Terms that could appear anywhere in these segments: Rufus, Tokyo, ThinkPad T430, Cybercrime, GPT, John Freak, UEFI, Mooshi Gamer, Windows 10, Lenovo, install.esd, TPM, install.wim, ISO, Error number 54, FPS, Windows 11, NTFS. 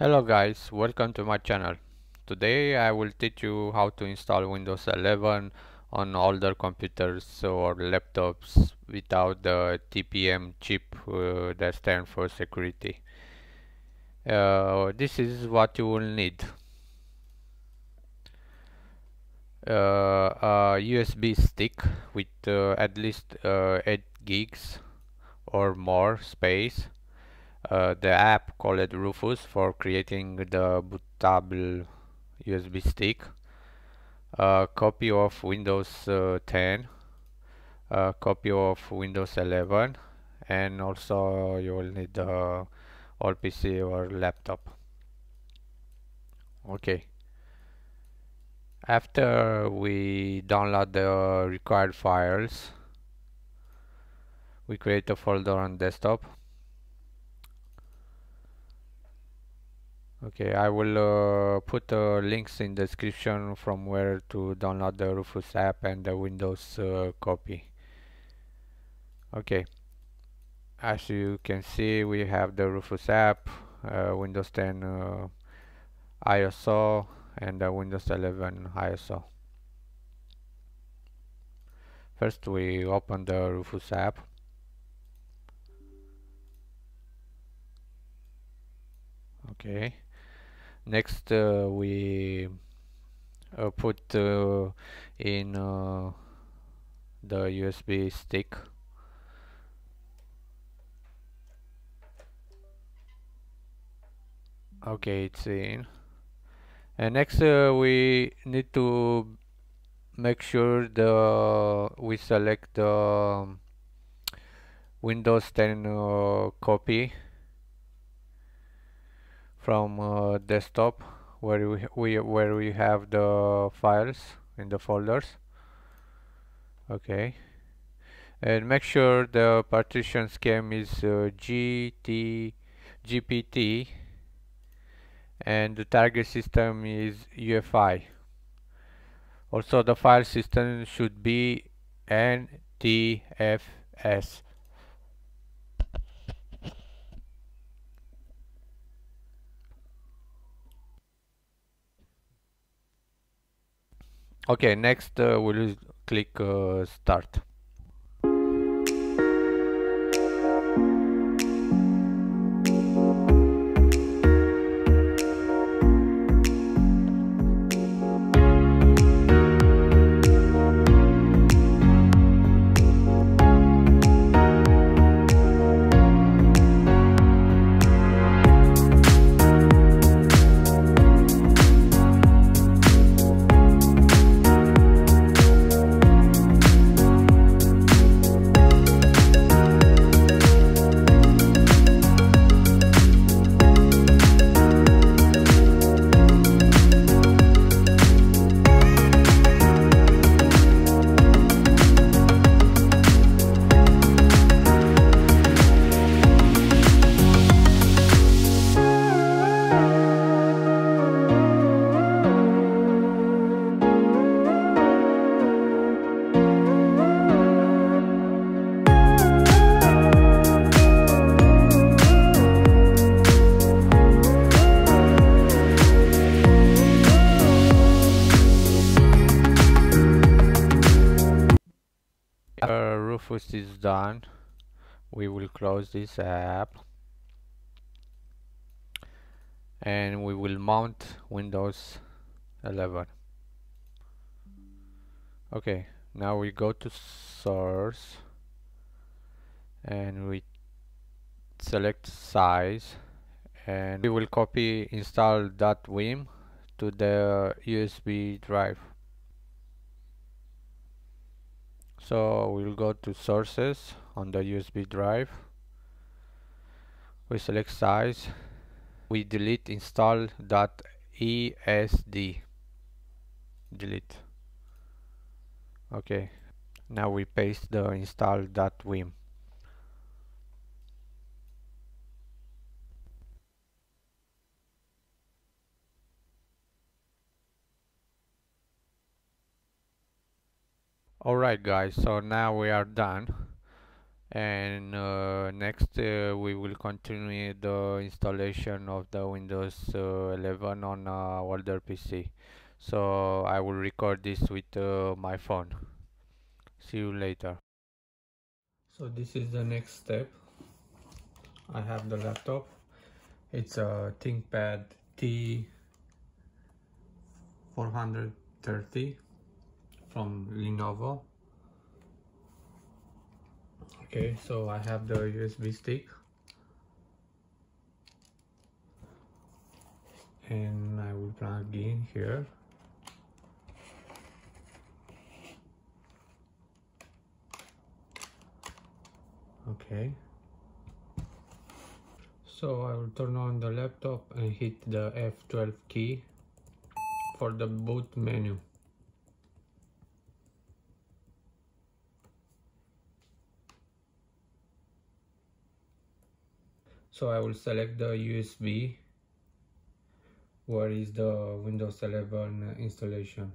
Hello guys, welcome to my channel. Today I will teach you how to install Windows 11 on older computers or laptops without the TPM chip that stands for security. This is what you will need. A USB stick with at least 8 gigs or more space. The app called Rufus for creating the bootable USB stick, a copy of Windows 10, a copy of Windows 11, and also you will need or PC or laptop. Okay. After we download the required files, we create a folder on desktop. Okay, I will put links in the description from where to download the Rufus app and the Windows copy. Okay, as you can see, we have the Rufus app, Windows 10 ISO and the Windows 11 ISO. First we open the Rufus app. Okay. Next we put in the USB stick. Okay, it's in. And next we need to make sure we select the Windows 10 copy from desktop where we have the files in the folders. Okay, and make sure the partition scheme is GPT and the target system is UEFI. Also the file system should be NTFS. Okay, next we'll click start. Rufus is done. We will close this app and we will mount Windows 11. Okay, now we go to source and we select size, and we will copy install.wim to the USB drive. So we'll go to sources on the USB drive. We select size. We delete install.esd. Delete. Okay. Now we paste the install.wim. Alright guys, so now we are done. and next we will continue the installation of the Windows 11 on older PC. So I will record this with my phone. See you later. So this is the next step. I have the laptop. It's a ThinkPad T430 from Lenovo. Okay, so I have the USB stick and I will plug in here. Okay, so I will turn on the laptop and hit the F12 key for the boot menu. So I will select the USB where is the Windows 11 installation.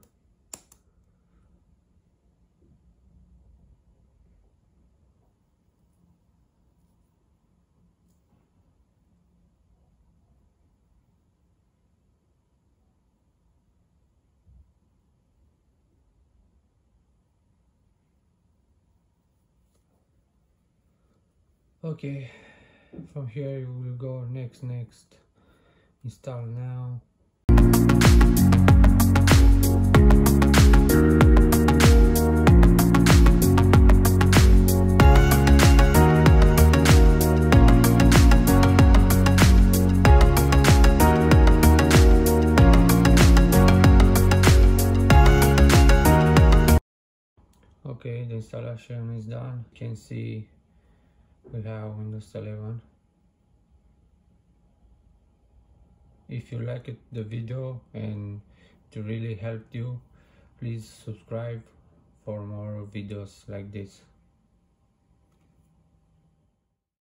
Okay, from here you will go next, install now. Okay, the installation is done. You can see we have Windows 11. If you liked the video and it really helped you, please subscribe for more videos like this.